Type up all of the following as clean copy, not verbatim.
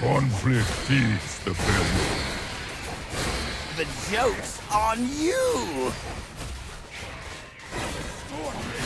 Conflict feeds the belly. The joke's on you! Glory!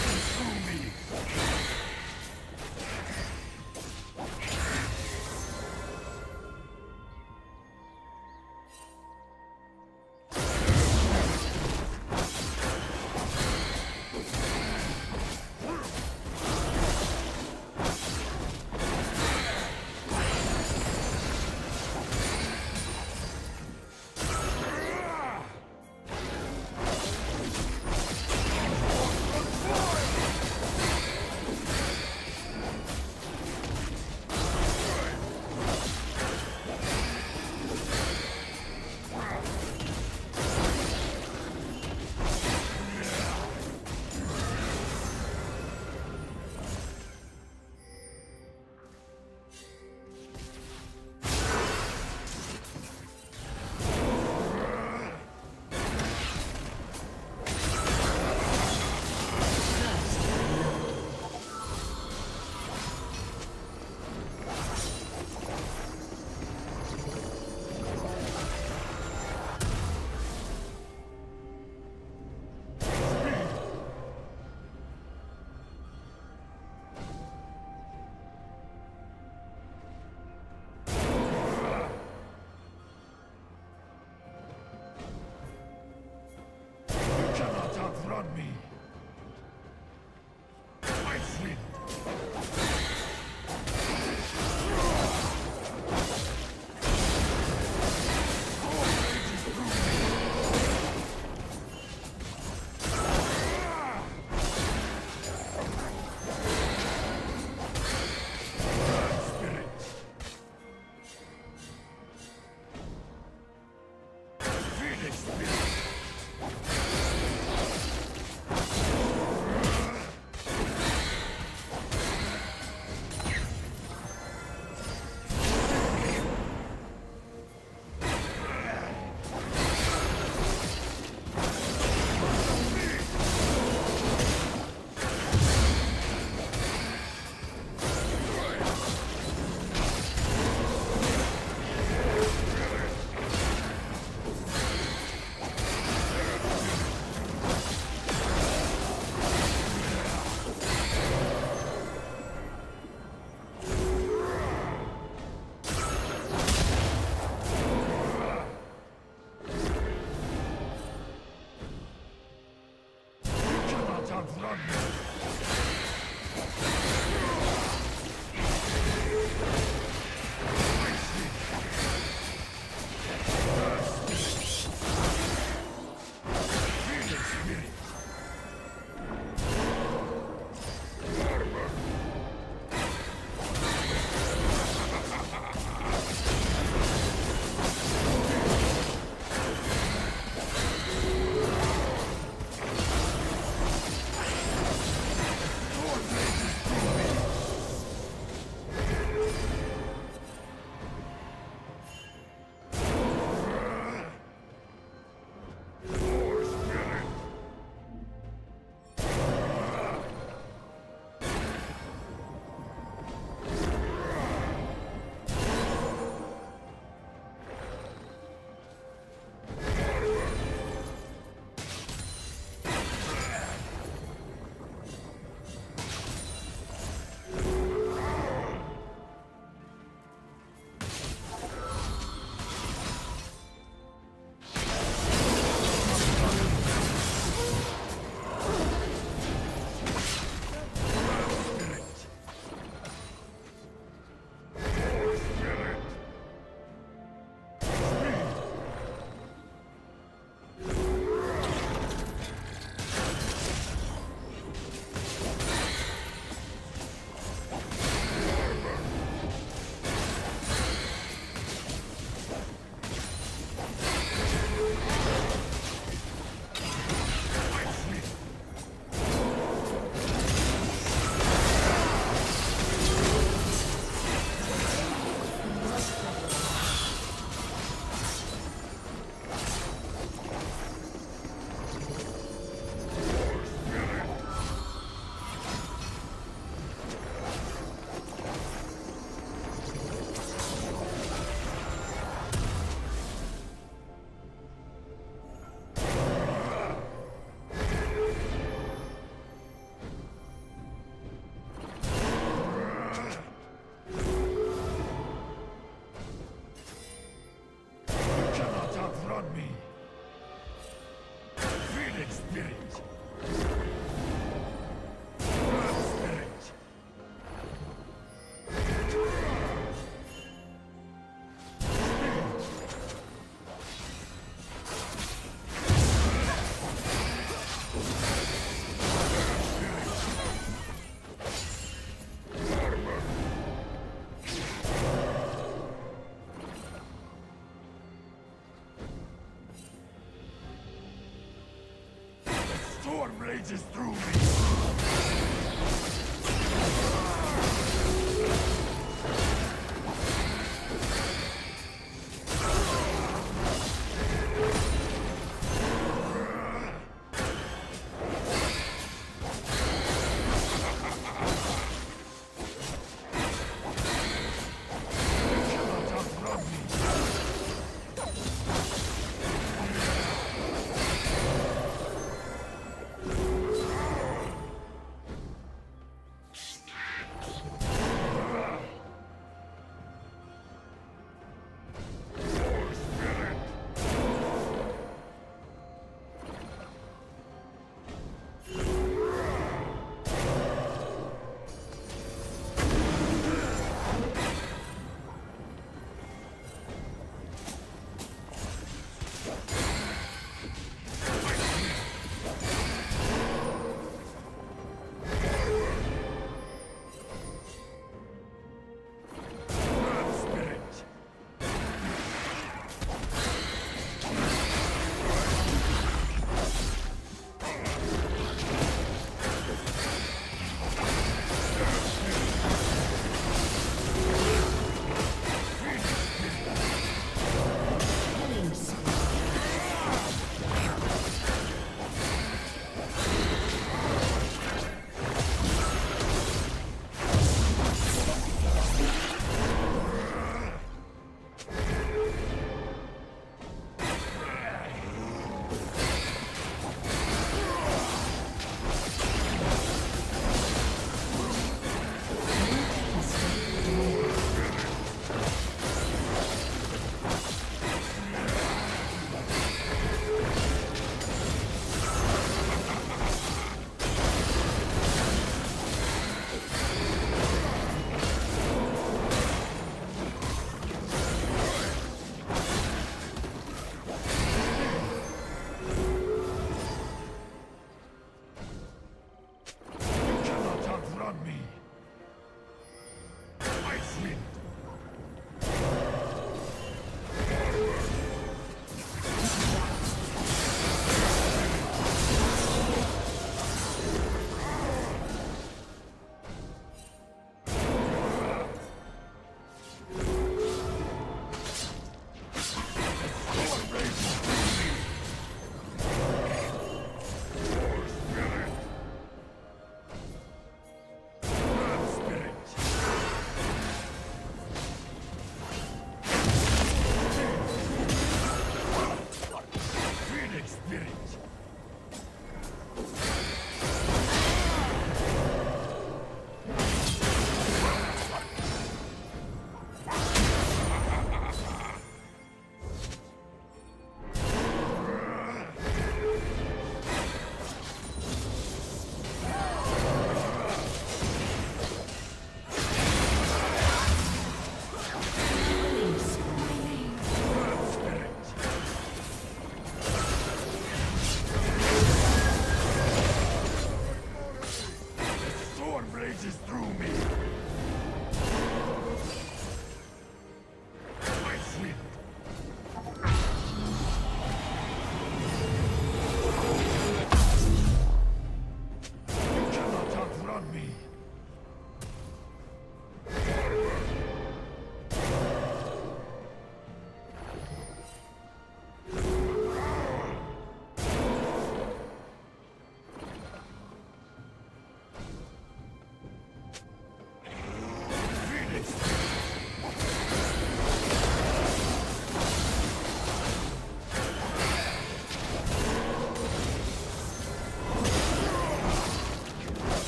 storm rages through me.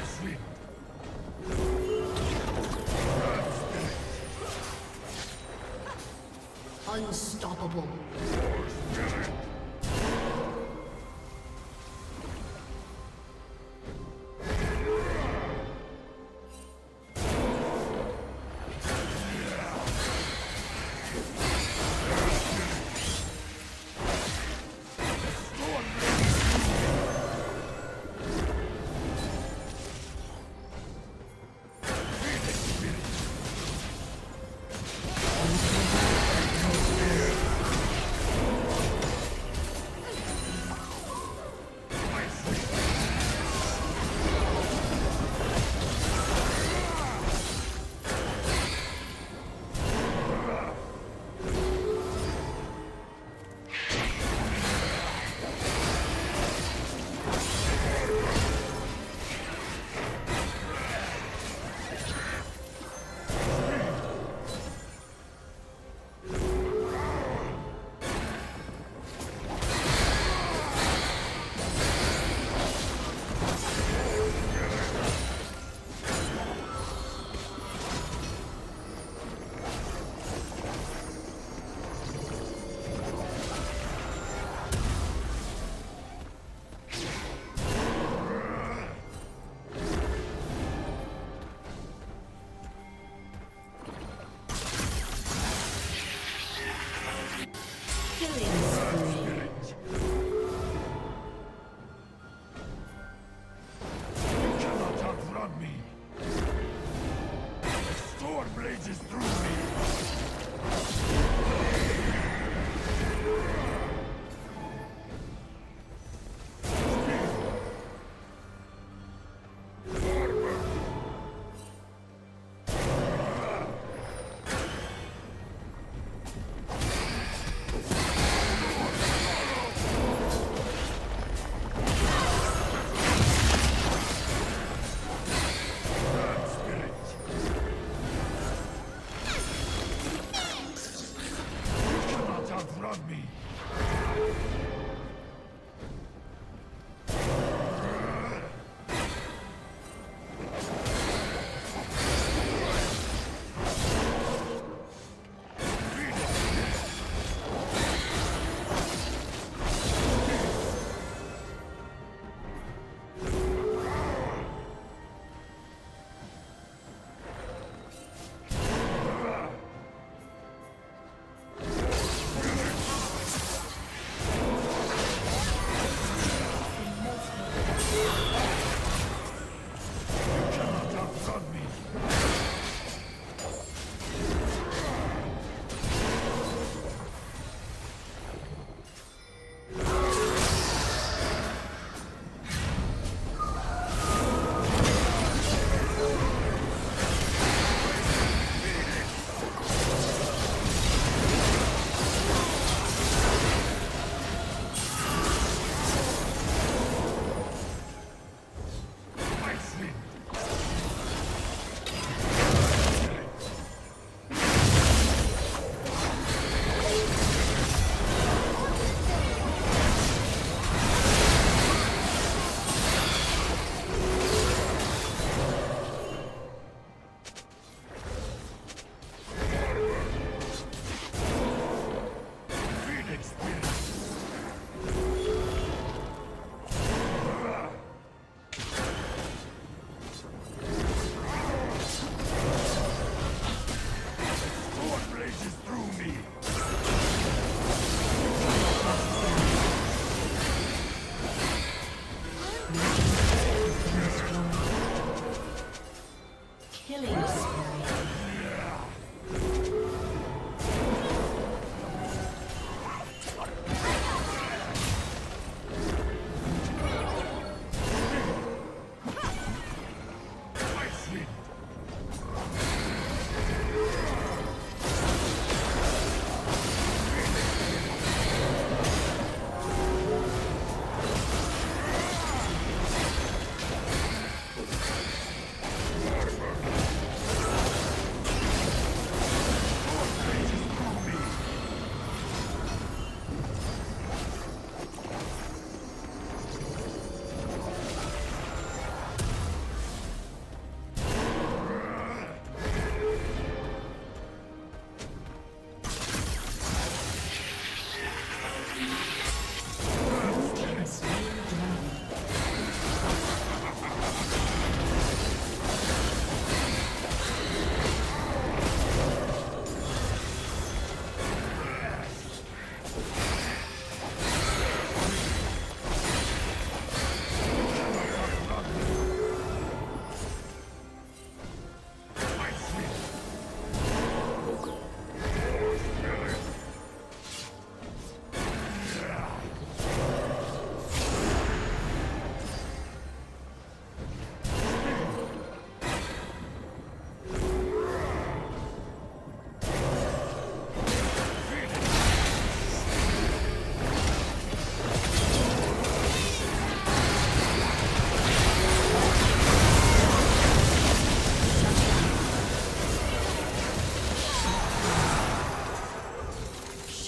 see. Unstoppable.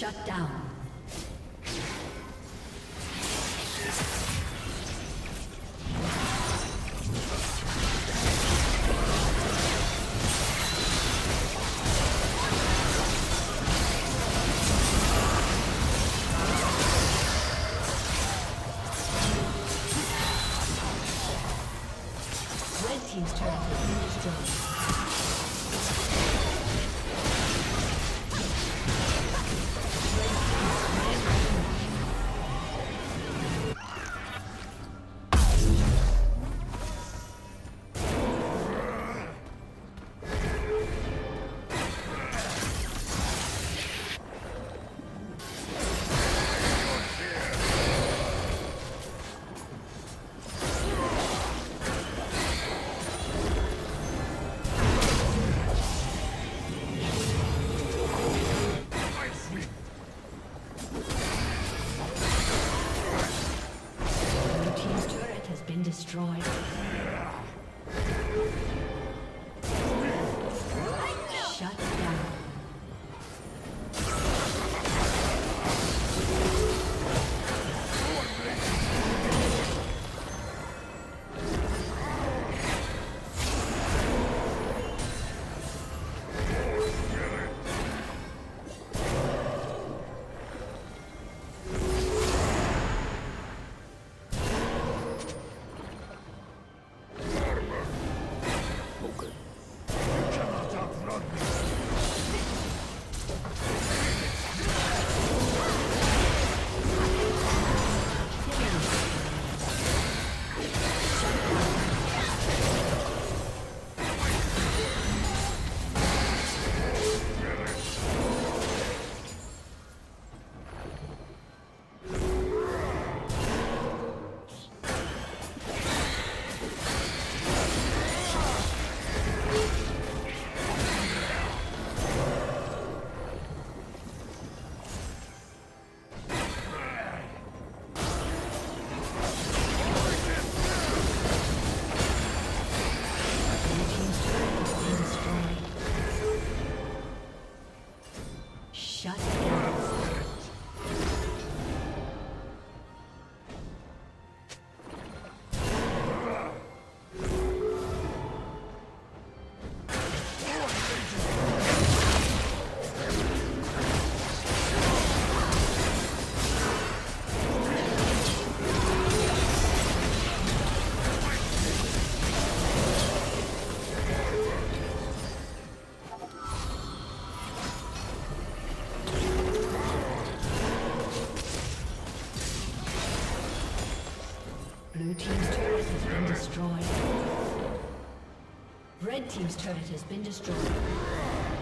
Shut down. Destroyed. Shut down. Blue team's turret has been destroyed. Red team's turret has been destroyed.